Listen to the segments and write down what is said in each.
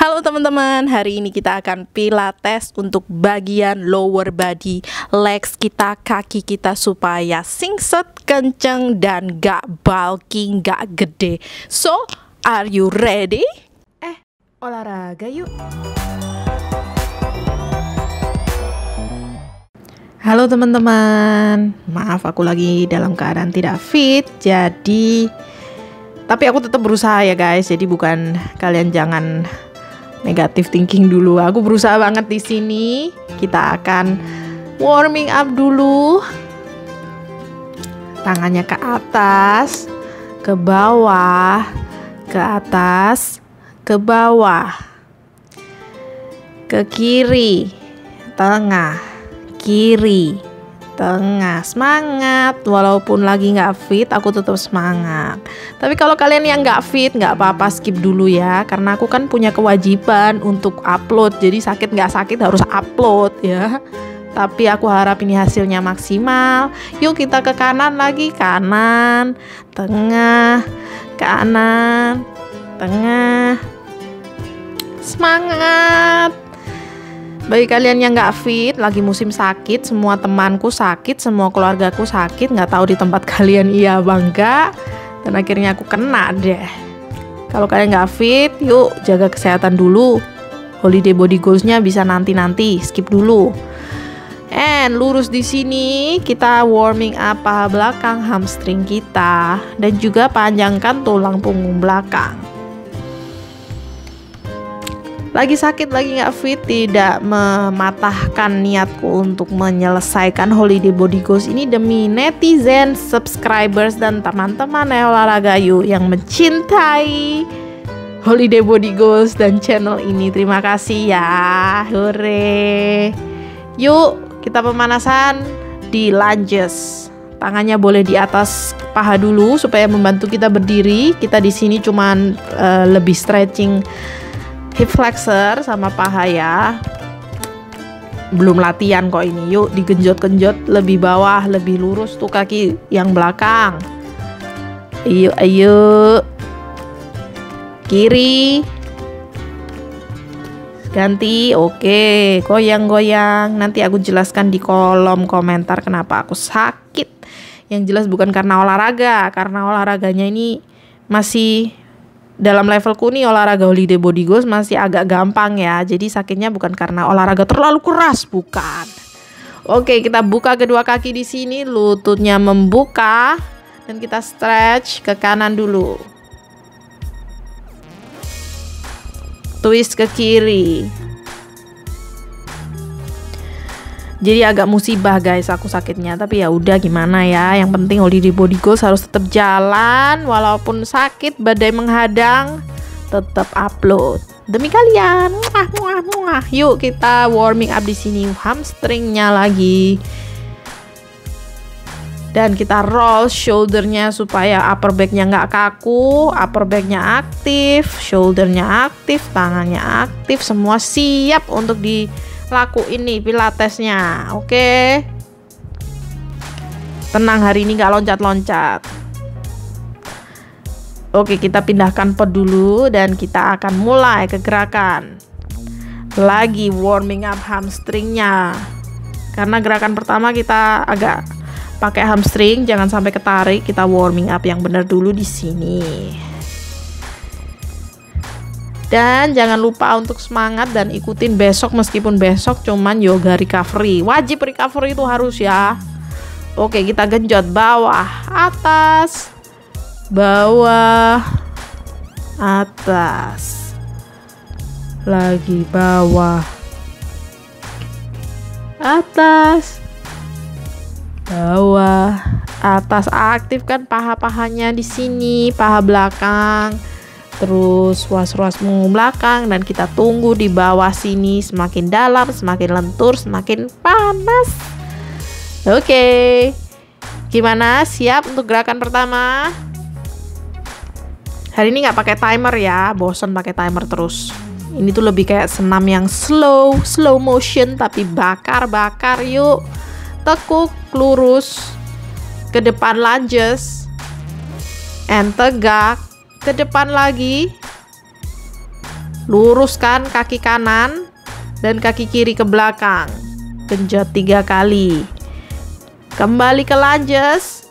Halo teman-teman, hari ini kita akan pilates untuk bagian lower body, legs kita, kaki kita supaya singset, kenceng, dan gak bulky, gak gede. So, are you ready? Olahraga yuk! Halo teman-teman, maaf aku lagi dalam keadaan tidak fit, tapi aku tetap berusaha ya guys, jadi bukan kalian jangan negative thinking dulu. Aku berusaha banget di sini. Kita akan warming up dulu. Tangannya ke atas, ke bawah, ke atas, ke bawah. Ke kiri, tengah, kiri, tengah. Semangat, walaupun lagi nggak fit aku tetap semangat. Tapi kalau kalian yang nggak fit nggak apa-apa, skip dulu ya, karena aku kan punya kewajiban untuk upload, jadi sakit nggak sakit harus upload ya. Tapi aku harap ini hasilnya maksimal. Yuk kita ke kanan lagi, kanan, tengah, kanan, tengah. Semangat. Bagi kalian yang nggak fit, lagi musim sakit, semua temanku sakit, semua keluargaku sakit, nggak tahu di tempat kalian iya bangga, dan akhirnya aku kena deh. Kalau kalian nggak fit, yuk jaga kesehatan dulu. Holiday body goals-nya bisa nanti-nanti, skip dulu. And lurus di sini, kita warming up paha belakang, hamstring kita, dan juga panjangkan tulang punggung belakang. Lagi sakit, lagi nggak fit, tidak mematahkan niatku untuk menyelesaikan holiday body goals ini demi netizen, subscribers, dan teman-teman Eh Olahraga Yuk yang mencintai holiday body goals dan channel ini. Terima kasih ya, hore. Yuk kita pemanasan di lunges. Tangannya boleh di atas paha dulu supaya membantu kita berdiri. Kita di sini cuman lebih stretching hip flexor sama paha ya. Belum latihan kok ini. Yuk digenjot-genjot lebih bawah, lebih lurus tuh kaki yang belakang. Ayo, ayo. Kiri. Ganti. Oke, goyang-goyang. Nanti aku jelaskan di kolom komentar kenapa aku sakit. Yang jelas bukan karena olahraga, karena olahraganya ini masih dalam levelku nih, olahraga holiday body goals masih agak gampang ya. Jadi sakitnya bukan karena olahraga terlalu keras, bukan. Oke, kita buka kedua kaki di sini, lututnya membuka, dan kita stretch ke kanan dulu. Twist ke kiri. Jadi agak musibah guys aku sakitnya, tapi ya udah gimana ya. Yang penting holiday body goals harus tetap jalan, walaupun sakit badai menghadang, tetap upload demi kalian. Muah, muah, muah. Yuk kita warming up di sini, hamstringnya lagi. Dan kita roll shouldernya supaya upper backnya nggak kaku, upper backnya aktif, shouldernya aktif, tangannya aktif, semua siap untuk dilakuin nih pilatesnya. Oke, tenang, hari ini nggak loncat-loncat. Oke, kita pindahkan pot dulu dan kita akan mulai ke gerakan. Lagi warming up hamstringnya, karena gerakan pertama kita agak pakai hamstring, jangan sampai ketarik. Kita warming up yang benar dulu di sini. Dan jangan lupa untuk semangat dan ikutin besok, meskipun besok cuman yoga recovery. Wajib recovery itu harus ya. Oke, kita genjot bawah, atas, bawah, atas. Lagi bawah, atas, bawah, atas. Aktifkan paha-pahanya di sini, paha belakang, terus ruas-ruas punggung belakang, dan kita tunggu di bawah sini. Semakin dalam, semakin lentur, semakin panas. Oke, gimana? Siap untuk gerakan pertama? Hari ini nggak pakai timer ya, bosen pakai timer terus. Ini tuh lebih kayak senam yang slow motion, tapi bakar-bakar. Yuk, tekuk lurus ke depan, lunges, and tegak ke depan lagi, Luruskan kaki kanan dan kaki kiri ke belakang. Genjot 3 kali. Kembali ke lunges.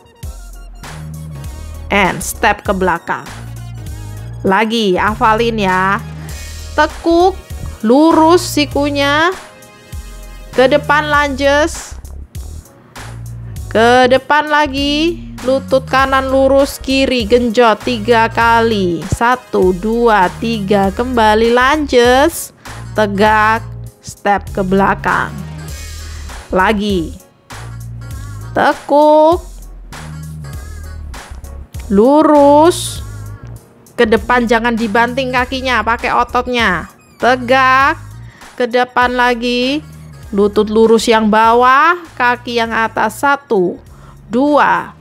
And step ke belakang. Lagi, hafalin ya. Tekuk lurus sikunya. Ke depan lunges. Ke depan lagi. Lutut kanan lurus, kiri genjot 3 kali. 1, 2, 3. Kembali lunges. Tegak. Step ke belakang. Lagi. Tekuk. Lurus. Ke depan, jangan dibanting kakinya, pakai ototnya. Tegak. Ke depan lagi. Lutut lurus yang bawah, kaki yang atas. 1, 2,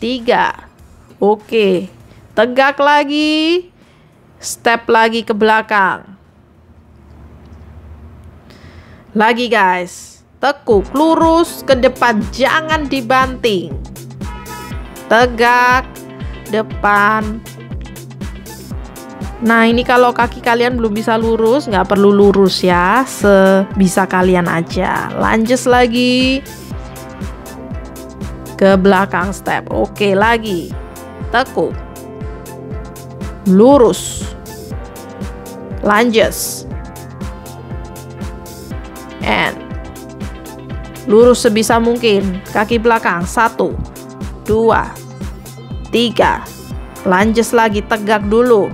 3. Oke. Tegak lagi. Step lagi ke belakang. Lagi guys. Tekuk lurus ke depan, jangan dibanting. Tegak depan. Nah, ini kalau kaki kalian belum bisa lurus, nggak perlu lurus ya, sebisa kalian aja. Lunges lagi. Ke belakang step. Oke, lagi. Tekuk. Lurus. Lunges. And. Lurus sebisa mungkin. Kaki belakang. 1, 2, 3. Lunges lagi. Tegak dulu.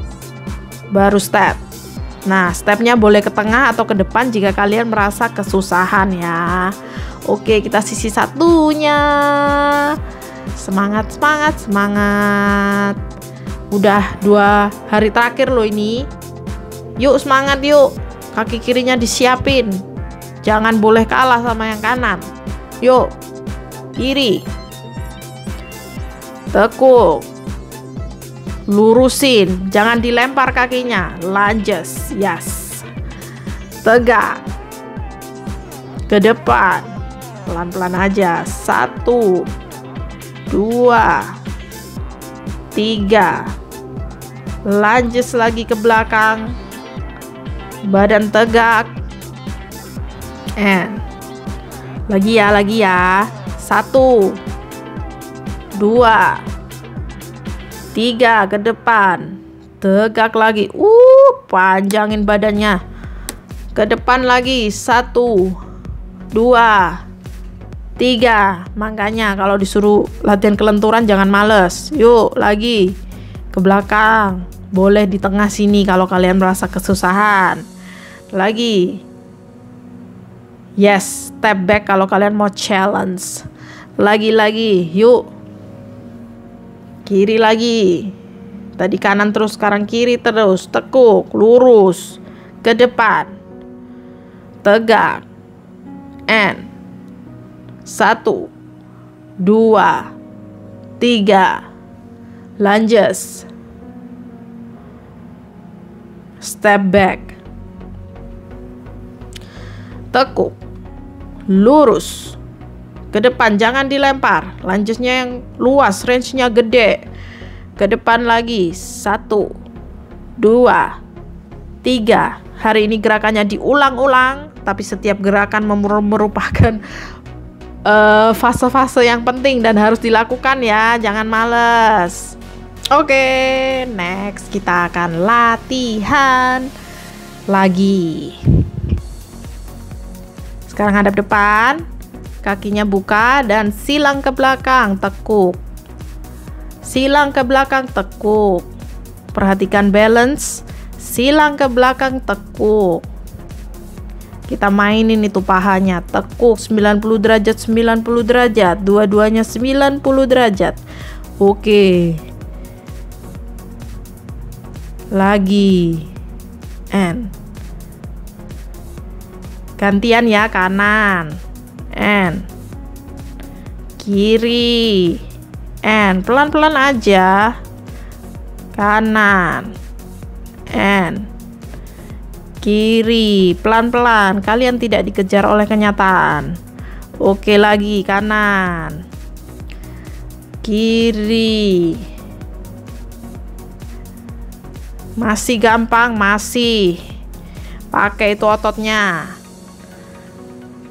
Baru step. Nah, stepnya boleh ke tengah atau ke depan jika kalian merasa kesusahan ya. Oke, kita sisi satunya. Semangat, semangat, semangat. Udah 2 hari terakhir loh ini. Yuk semangat yuk. Kaki kirinya disiapin. Jangan boleh kalah sama yang kanan. Yuk. Kiri. Tekuk. Lurusin. Jangan dilempar kakinya. Lunges. Yes. Tegak. Ke depan. Pelan-pelan aja. 1, 2, 3. Lunges lagi ke belakang. Badan tegak. And. Lagi ya, lagi ya. 1, 2, 3. Ke depan. Tegak lagi. Panjangin badannya. Ke depan lagi. 1, 2, 3. Makanya kalau disuruh latihan kelenturan jangan males. Yuk, lagi ke belakang. Boleh di tengah sini kalau kalian merasa kesusahan. Lagi. Yes, step back kalau kalian mau challenge. Lagi. Yuk. Kiri lagi. Tadi kanan terus, sekarang kiri terus. Tekuk, lurus. Ke depan. Tegak. And. 1, 2, 3. Lunges. Step back. Tekuk. Lurus. Ke depan, jangan dilempar. Lungesnya yang luas, range-nya gede. Ke depan lagi. 1, 2, 3. Hari ini gerakannya diulang-ulang, tapi setiap gerakan merupakan fase-fase yang penting dan harus dilakukan ya, jangan males. Oke, next kita akan latihan lagi. Sekarang hadap depan, kakinya buka dan silang ke belakang, tekuk. Silang ke belakang, tekuk. Perhatikan balance, silang ke belakang, tekuk. Kita mainin itu pahanya. Tekuk 90 derajat, 90 derajat. Dua-duanya 90 derajat. Oke. Lagi. And. Gantian ya, kanan. And. Kiri. And. Pelan-pelan aja. Kanan. And. Kiri, pelan-pelan. Kalian tidak dikejar oleh kenyataan. Oke, lagi kanan. Kiri. Masih gampang, masih. Pakai itu ototnya.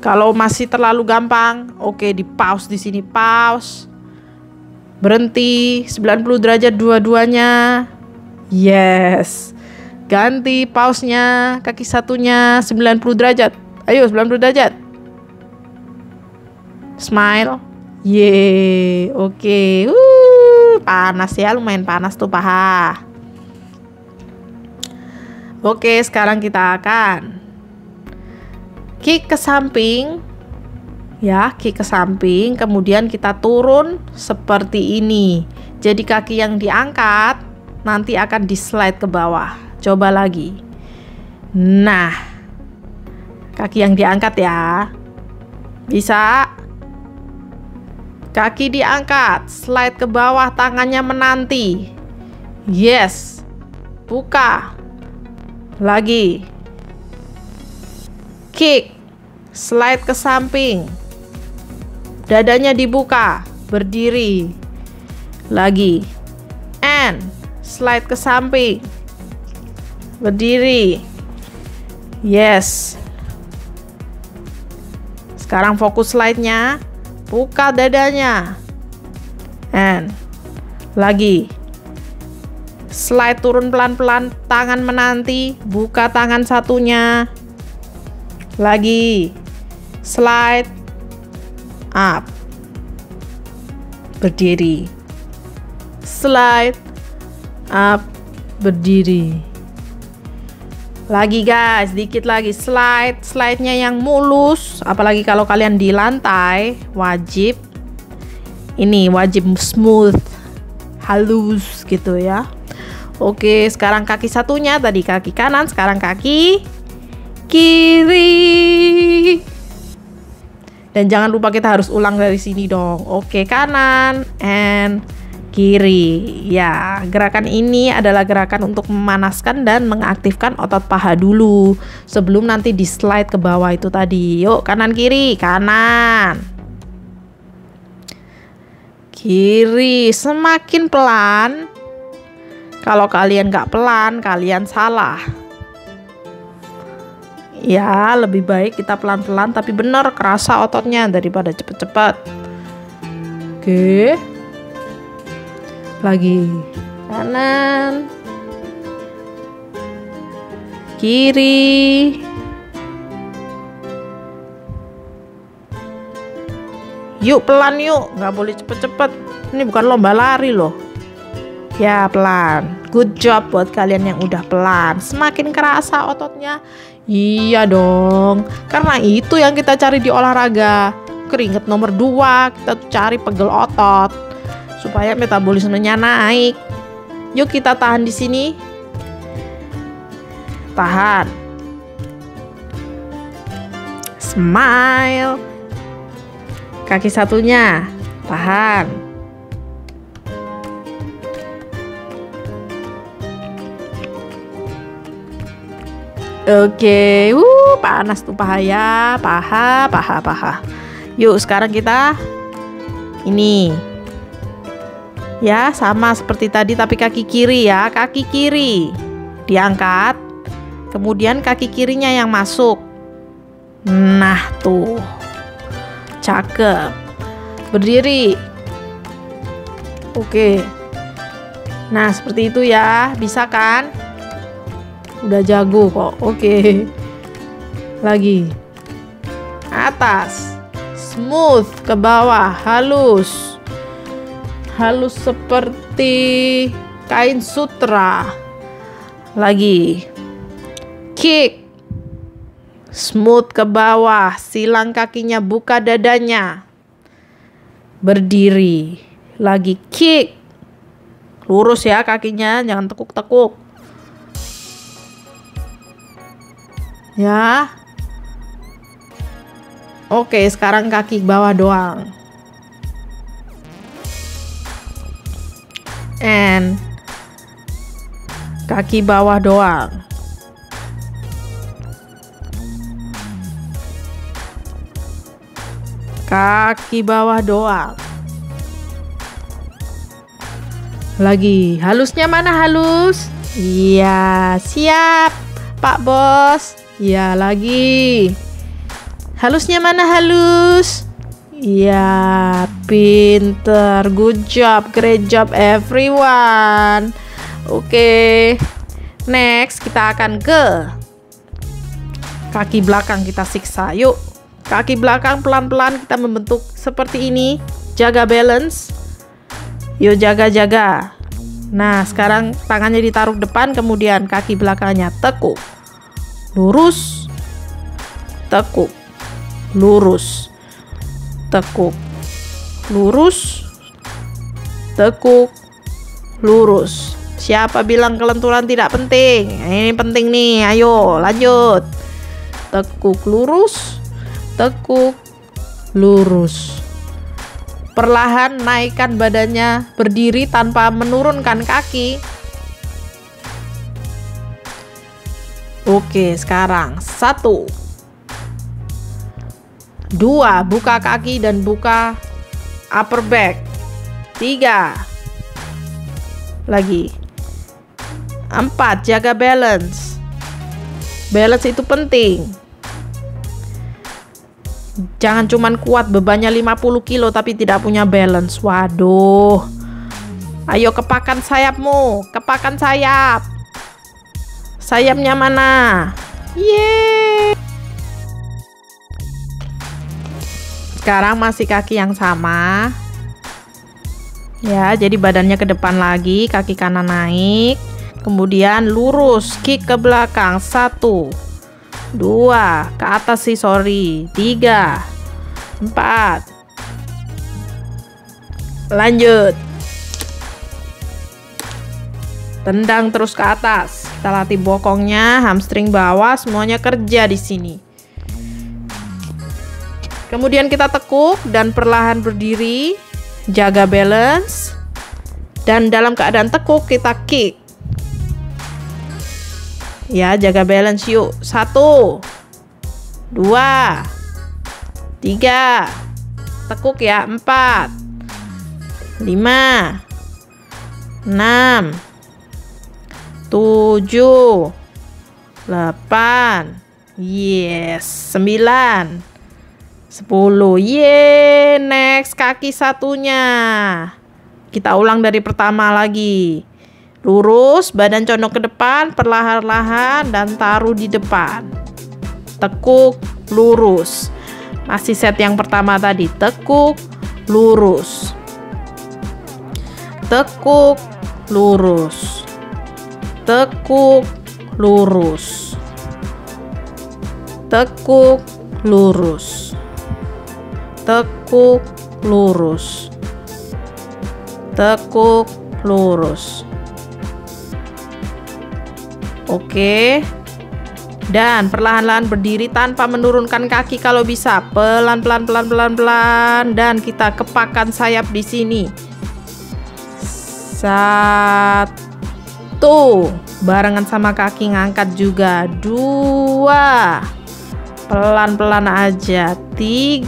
Kalau masih terlalu gampang, oke, di pause di sini, pause. Berhenti 90 derajat dua-duanya. Yes. Ganti pausnya, kaki satunya 90 derajat. Ayo 90 derajat. Smile. Yeay, oke. Okay. Panas ya, lumayan panas tuh paha. Oke, sekarang kita akan kick ke samping. Ya, kick ke samping, kemudian kita turun seperti ini. Jadi kaki yang diangkat nanti akan di-slide ke bawah. Coba lagi. Nah, kaki yang diangkat ya. Bisa. Kaki diangkat, slide ke bawah, tangannya menanti. Yes. Buka. Lagi. Kick. Slide ke samping. Dadanya dibuka, berdiri. Lagi. And slide ke samping. Berdiri. Yes. Sekarang fokus slide-nya. Buka dadanya. And lagi. Slide turun pelan-pelan, tangan menanti, buka tangan satunya. Lagi. Slide up. Berdiri. Slide up, berdiri. Lagi guys, dikit lagi. Slide-nya yang mulus, apalagi kalau kalian di lantai, wajib. Ini wajib smooth, halus gitu ya. Oke, sekarang kaki satunya, tadi kaki kanan, sekarang kaki kiri. Dan jangan lupa kita harus ulang dari sini dong. Oke, kanan and kiri. Ya, gerakan ini adalah gerakan untuk memanaskan dan mengaktifkan otot paha dulu sebelum nanti di slide ke bawah itu tadi. Yuk, kanan kiri, kanan kiri. Semakin pelan. Kalau kalian nggak pelan, kalian salah. Ya, lebih baik kita pelan-pelan tapi benar, kerasa ototnya daripada cepet-cepet. Oke. Lagi. Kanan. Kiri. Yuk pelan yuk, nggak boleh cepet-cepet. Ini bukan lomba lari loh. Ya, pelan. Good job buat kalian yang udah pelan. Semakin kerasa ototnya. Iya dong, karena itu yang kita cari di olahraga. Keringat nomor 2, kita cari pegel otot supaya metabolismenya naik. Yuk kita tahan di sini. Tahan. Smile. Kaki satunya, tahan. Oke, panas tuh paha ya, paha. Yuk sekarang kita ini. Ya, sama seperti tadi tapi kaki kiri ya, kaki kiri diangkat. Kemudian kaki kirinya yang masuk. Nah, tuh. Cakep. Berdiri. Oke. Nah, seperti itu ya. Bisa kan? Udah jago kok. Oke. Lagi. Atas. Smooth ke bawah, halus. Halus seperti kain sutra. Lagi. Kick. Smooth ke bawah, silang kakinya, buka dadanya. Berdiri. Lagi. Kick. Lurus ya kakinya, jangan tekuk-tekuk. Ya. Oke, sekarang kaki bawah doang. And kaki bawah doang. Kaki bawah doang. Lagi. Halusnya mana halus? Iya, siap Pak Bos. Ya lagi. Halusnya mana halus? Ya pinter. Good job. Great job everyone. Oke. Next kita akan ke kaki belakang, kita siksa. Yuk. Kaki belakang pelan-pelan kita membentuk seperti ini. Jaga balance. Yuk jaga-jaga. Nah sekarang tangannya ditaruh depan, kemudian kaki belakangnya tekuk. Lurus, tekuk, lurus, tekuk, lurus, tekuk, lurus. Siapa bilang kelenturan tidak penting? Ini penting nih, ayo lanjut. Tekuk, lurus, tekuk, lurus. Perlahan naikkan badannya berdiri tanpa menurunkan kaki. Oke, sekarang 1, 2, buka kaki dan buka upper back. 3, lagi 4, jaga balance. Balance itu penting. Jangan cuman kuat bebannya 50 kilo tapi tidak punya balance. Waduh. Ayo kepakan sayapmu, kepakan sayap. Sayapnya mana? Yeay. Sekarang masih kaki yang sama. Ya, jadi badannya ke depan lagi, kaki kanan naik. Kemudian lurus, kick ke belakang. 1, 2, ke atas sih, sorry. 3, 4. Lanjut. Tendang terus ke atas. Kita latih bokongnya, hamstring bawah, semuanya kerja di sini. Kemudian kita tekuk dan perlahan berdiri, jaga balance. Dan dalam keadaan tekuk kita kick. Ya, jaga balance yuk. 1, 2, 3, tekuk ya. 4, 5, 6. 7, 8, yes, 9, 10, yeay. Next kaki satunya kita ulang dari pertama lagi. Lurus, badan condong ke depan, perlahan-lahan dan taruh di depan. Tekuk, lurus. Masih set yang pertama tadi. Tekuk, lurus. Tekuk, lurus. Tekuk, lurus. Tekuk, lurus. Tekuk, lurus. Tekuk, lurus. Oke. Dan perlahan-lahan berdiri tanpa menurunkan kaki kalau bisa. Pelan-pelan, pelan-pelan, pelan. Dan kita kepakan sayap di sini. 1, barengan sama kaki ngangkat juga. 2, pelan-pelan aja. 3,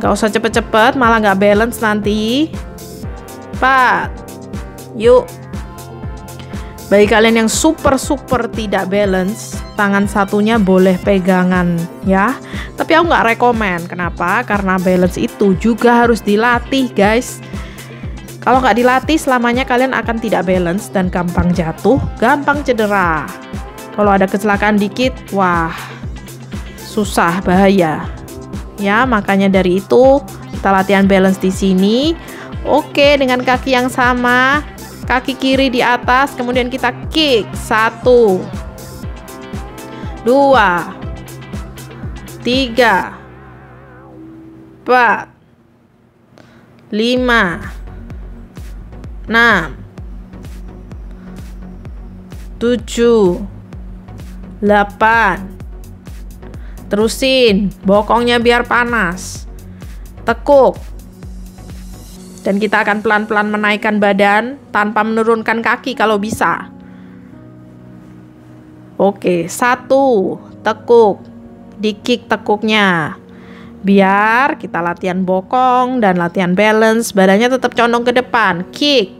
nggak usah cepet-cepet malah nggak balance nanti. 4, yuk. Bagi kalian yang super tidak balance, tangan satunya boleh pegangan ya, tapi aku nggak rekomen. Kenapa? Karena balance itu juga harus dilatih guys. Kalau nggak dilatih, selamanya kalian akan tidak balance dan gampang jatuh, gampang cedera. Kalau ada kecelakaan dikit, wah, susah, bahaya. Ya, makanya dari itu kita latihan balance di sini. Oke, dengan kaki yang sama, kaki kiri di atas, kemudian kita kick. 1, 2, 3, 4, 5. 6, 7, 8. Terusin bokongnya biar panas. Tekuk. Dan kita akan pelan-pelan menaikkan badan tanpa menurunkan kaki kalau bisa. Oke, 1, tekuk. Dikik tekuknya. Biar kita latihan bokong dan latihan balance, badannya tetap condong ke depan. Kick,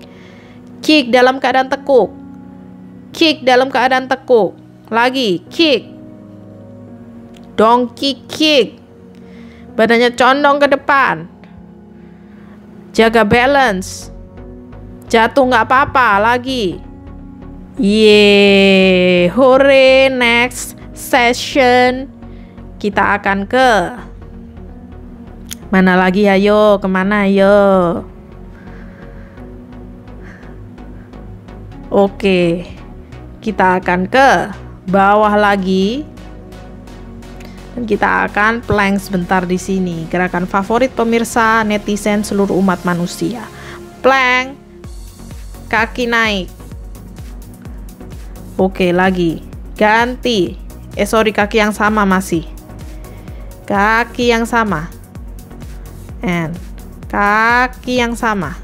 kick dalam keadaan tekuk, kick dalam keadaan tekuk. Lagi, kick. Donkey kick. Badannya condong ke depan. Jaga balance. Jatuh nggak apa-apa. Lagi. Yeay. Hore, next session. Kita akan ke mana lagi? Ayo, kemana? Ayo. Oke, kita akan ke bawah lagi. Dan kita akan plank sebentar di sini. Gerakan favorit pemirsa, netizen, seluruh umat manusia. Plank, kaki naik. Oke, lagi. Ganti. Sorry, kaki yang sama masih. Kaki yang sama. And kaki yang sama.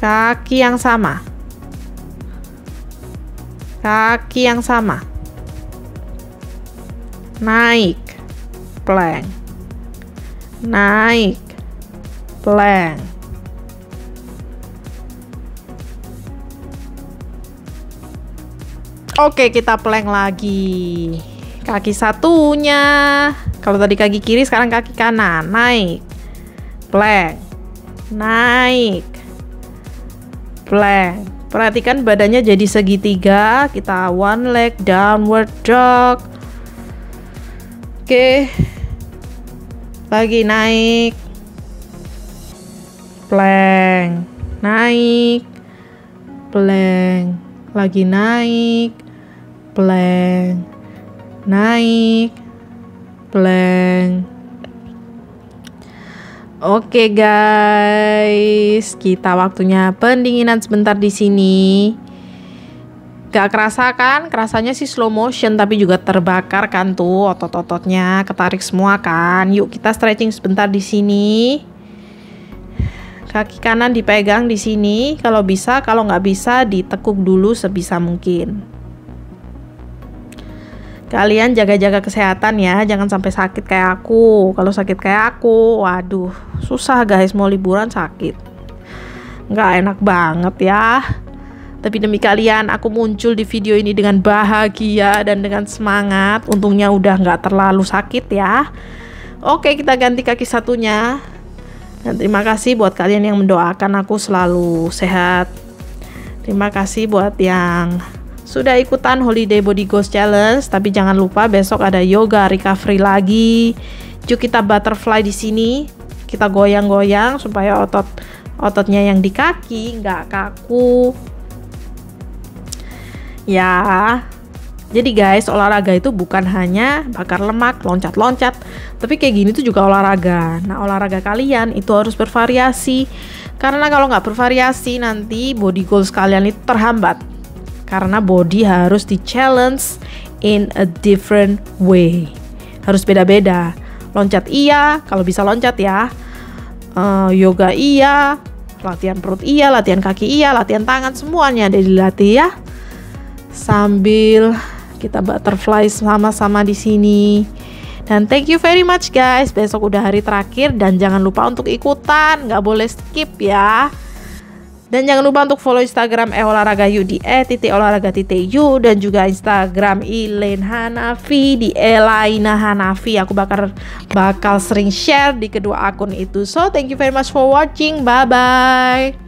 Kaki yang sama. Kaki yang sama. Naik. Plank. Naik. Plank. Oke, kita plank lagi. Kaki satunya. Kalau tadi kaki kiri, sekarang kaki kanan. Naik. Plank. Naik. Plank. Perhatikan badannya jadi segitiga. Kita one leg downward dog. Oke. Lagi naik. Plank. Naik. Plank. Lagi naik. Plank. Naik. Plank. Oke guys, kita waktunya pendinginan sebentar di sini. Gak kerasa kan? Kerasanya sih slow motion, tapi juga terbakar kan tuh otot-ototnya, ketarik semua kan. Yuk kita stretching sebentar di sini. Kaki kanan dipegang di sini, kalau bisa, kalau nggak bisa ditekuk dulu sebisa mungkin. Kalian jaga-jaga kesehatan ya, jangan sampai sakit kayak aku. Kalau sakit kayak aku, waduh, susah guys, mau liburan sakit. Nggak enak banget ya. Tapi demi kalian, aku muncul di video ini dengan bahagia dan dengan semangat. Untungnya udah nggak terlalu sakit ya. Oke, kita ganti kaki satunya. Dan terima kasih buat kalian yang mendoakan aku selalu sehat. Terima kasih buat yang sudah ikutan Holiday Body Goals Challenge, tapi jangan lupa besok ada yoga recovery lagi. Yuk kita butterfly di sini, kita goyang-goyang supaya otot-ototnya yang di kaki nggak kaku. Ya, jadi guys, olahraga itu bukan hanya bakar lemak, loncat-loncat, tapi kayak gini tuh juga olahraga. Nah, olahraga kalian itu harus bervariasi, karena kalau nggak bervariasi nanti body goals kalian itu terhambat. Karena body harus di challenge in a different way. Harus beda-beda. Loncat iya, kalau bisa loncat ya. Yoga iya, latihan perut iya, latihan kaki iya, latihan tangan, semuanya ada dilatih ya. Sambil kita butterfly sama-sama di sini. Dan thank you very much guys. Besok udah hari terakhir dan jangan lupa untuk ikutan, nggak boleh skip ya. Dan jangan lupa untuk follow Instagram Olahraga Yuk di @olahragayu dan juga Instagram Elaine Hanafi di Elaina Hanafi. Aku bakal sering share di kedua akun itu. So, thank you very much for watching. Bye bye.